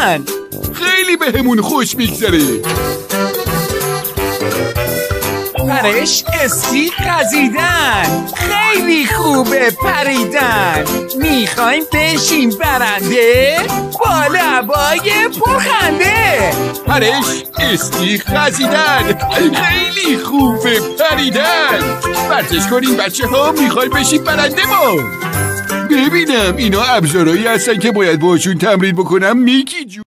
واقعا خیلی بهمون خوش میگذره. پرش اسکی قزیدن خیلی خوبه. پریدن میخوایم بشیم برنده با لبای پرخنده. پرش اسکی قزیدن خیلی خوبه. پریدن ورزش کنیم بچه ها، میخوایم بشیم برنده. ما ببینم اینا ابزارهایی هستن که باید باشون تمرین بکنم. میکی جو